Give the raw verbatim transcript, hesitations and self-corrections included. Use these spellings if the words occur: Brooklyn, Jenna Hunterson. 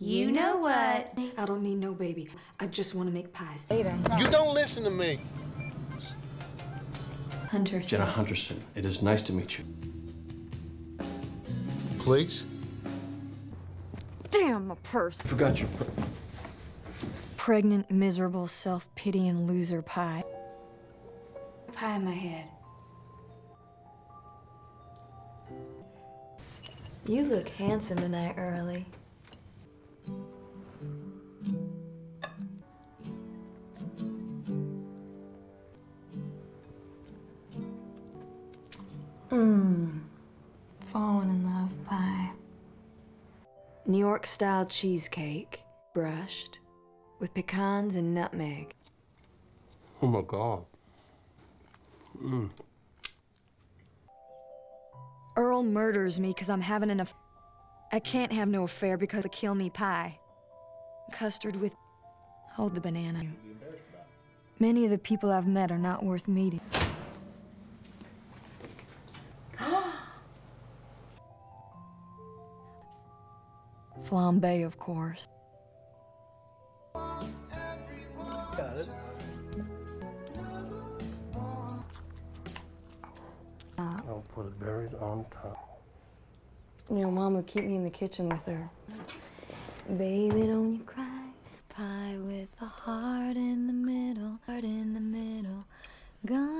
You know what? I don't need no baby. I just want to make pies. You don't listen to me. Hunterson. Jenna Hunterson, it is nice to meet you. Please? Damn, my purse. I forgot your purse. Pregnant, miserable, self-pitying loser pie. Pie in my head. You look handsome tonight, Early. Mmm. Falling in love pie. New York-style cheesecake, brushed, with pecans and nutmeg. Oh my God. Mm. Earl murders me because I'm having an affair. I can't have no affair because of kill me pie. Custard with... Hold the banana. Many of the people I've met are not worth meeting. Flambe, of course. Got it. I'll put the berries on top. Your mom would keep me in the kitchen with her. Baby, don't you cry. Pie with a heart in the middle. Heart in the middle. Gone.